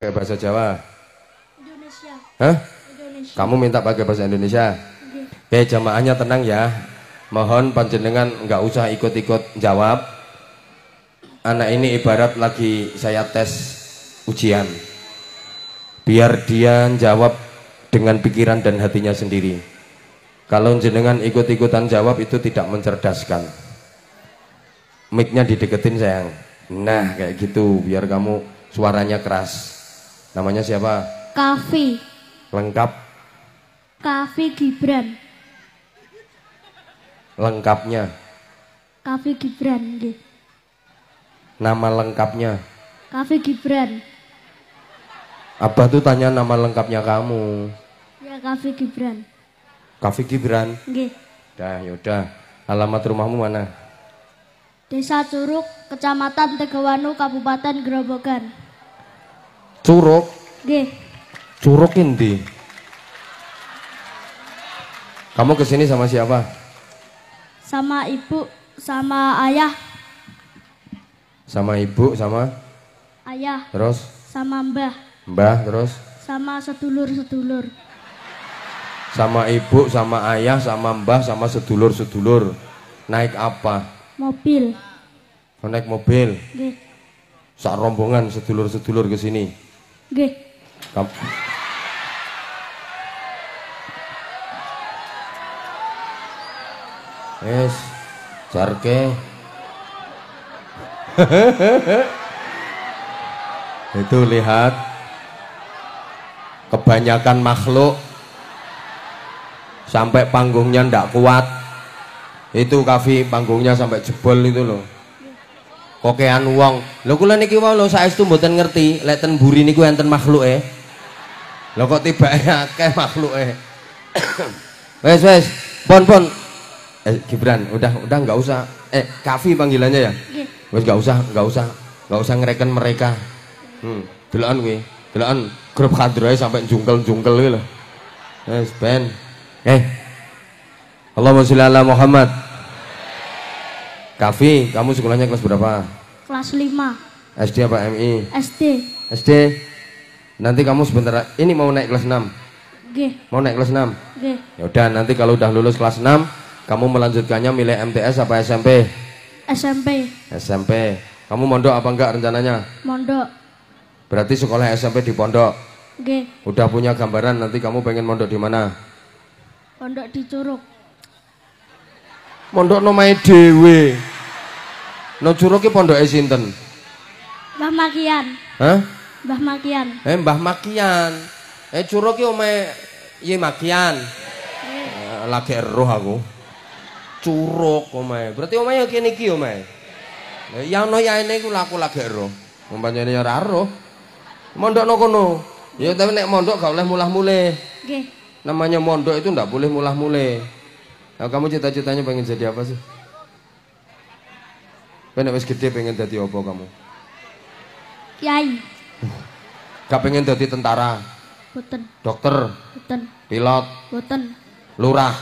pakai bahasa Jawa? Indonesia. Hah? Indonesia. Kamu minta pakai bahasa Indonesia? Oke, jamaahnya tenang ya. Mohon panjenengan nggak usah ikut-ikut jawab. Anak ini ibarat lagi saya tes ujian. Biar dia jawab dengan pikiran dan hatinya sendiri. Kalau jenengan ikut-ikutan jawab itu tidak mencerdaskan. Mic-nya dideketin sayang. Nah kayak gitu biar kamu suaranya keras. Namanya siapa? Kafi. Lengkap? Kafi Gibran. Lengkapnya? Kafi Gibran. Nama lengkapnya? Kafi Gibran. Abah tuh tanya nama lengkapnya kamu. Ya Kafi Gibran. Kafi Gibran? Nggih. Dah yaudah. Alamat rumahmu mana? Desa Curug, Kecamatan Tegowanu, Kabupaten Grobogan. Curug? Nggih. Curug endi? Kamu kesini sama siapa? Sama ibu, sama ayah. Sama ibu, sama? Ayah. Terus? Sama mbah. Mbah, terus? Sama sedulur-sedulur. Sama ibu, sama ayah, sama mbah, sama sedulur-sedulur. Naik apa? Mobil. Naik mobil. Nggih. Sak rombongan sedulur-sedulur ke sini. Nggih. Yes, jarke. Itu lihat. Kebanyakan makhluk sampai panggungnya ndak kuat. Itu Kafi panggungnya sampai jebol itu loh. Kokean wong. Lho kula niki wae lho saestu mboten ngerti lek ten mburi niku enten makhluke. Lho kok tibake akeh makhluke. Wes wes, pon. Gibran, udah enggak usah. Kafi panggilannya ya? Nggih. Wes enggak usah ngereken mereka. Delokan kuwi. Delokan grup kandroe sampai jungkel-jungkel kuwi lho. Wes ben. Allahumma sholli ala Muhammad. Kafi, kamu sekolahnya kelas berapa? Kelas 5. SD apa MI? SD. SD. Nanti kamu sebentar ini mau naik kelas 6. Nggih. Mau naik kelas 6? Nggih. Ya udah, nanti kalau udah lulus kelas 6, kamu melanjutkannya milih MTS apa SMP? SMP. SMP. Kamu mondok apa enggak rencananya? Mondok. Berarti sekolah SMP di pondok. Nggih. Udah punya gambaran nanti kamu pengen mondok di mana? Mondok di Curug. Pondok nomae dhewe. No Curug ki pondoke sinten? Mbah Makiyan. Hah? Mbah Makiyan. Mbah Makiyan. Curug ki omae Ye Makiyan. Lagi eruh aku. Curug omae. Berarti omae ya kene iki omae. Lah ya ono yaene iku laku lagi eruh. Mpanjene ya ora eruh. Mondokno kono. Ya tapi nek mondok gak oleh mulah-mulih. Nggih. Namanya mondok itu ndak boleh mulah-mulih. Nah, kamu cita-citanya pengen jadi apa sih? Pengen wis gede pengen jadi apa kamu? Kiai. Gak pengen jadi tentara? Boten. Dokter? Boten. Pilot? Boten. Lurah?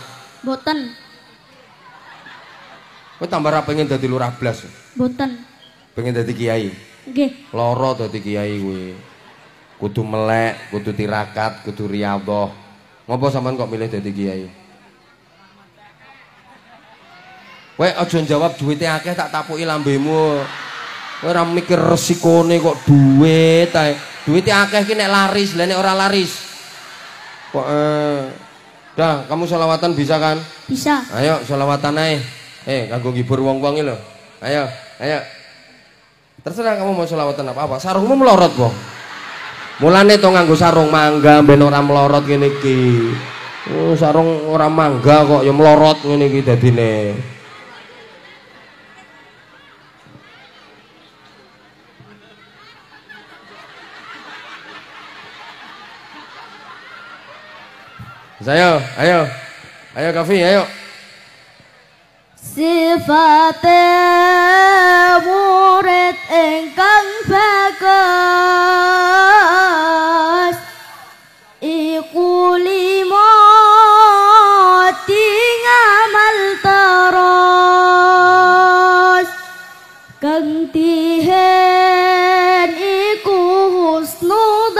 Boten. Kowe tambah ra pengen jadi lurah blas? Boten. Pengen jadi kiai? Nggih. Loro jadi kiai kowe. Kudu melek, kudu tirakat, kudu riyadhah. Ngopo sampean kok milih jadi kiai? Weh aja jawab duwite akeh tak tapuki lambemu. Ora mikir resikone kok duit ae. Duwite akeh ki nek laris, lah nek ora laris. Kok dah kamu selawatan bisa kan? Bisa. Ayo selawatan ae. Kanggo ngibur wong-wong lho. Ayo, ayo. Terserah kamu mau selawatan apa-apa. Sarungmu melorot po. Mulane to nganggo sarung mangga ben ora melorot ngene iki. Sarung ora mangga kok ya melorot ngene iki dadine. Ayo Kafi, ayo. Sifate murid ingkang bagus iku lima tingamal terus kang tihen iku husnul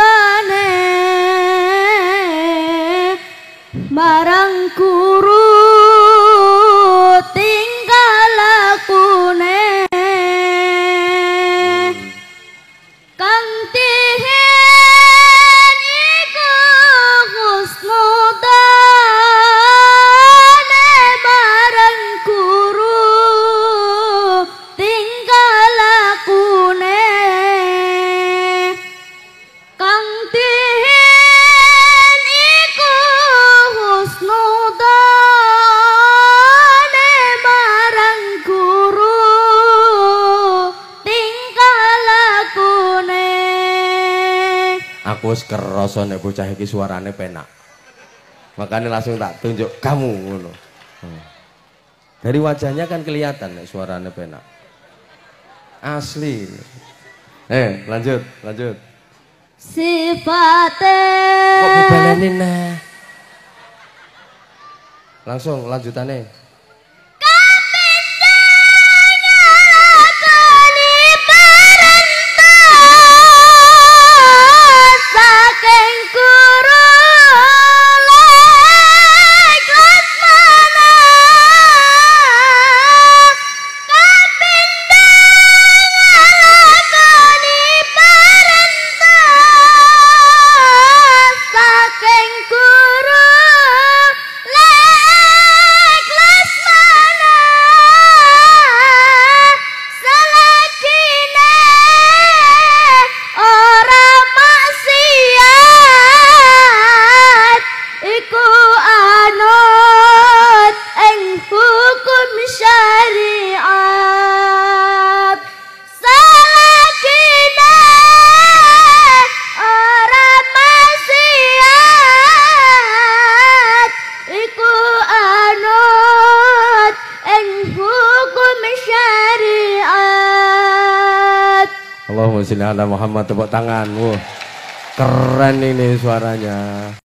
aku wis kerasa nek bocah iki suarane penak. Makanya langsung tak tunjuk kamu ngono. Dari wajahnya kan kelihatan nek suarane penak. Asli. Lanjut, lanjut. Sifate. Kok dibaleni nah. Langsung lanjutannya. Allahumma sholli ala Muhammad. Tepuk tangan. Wow. Keren ini suaranya.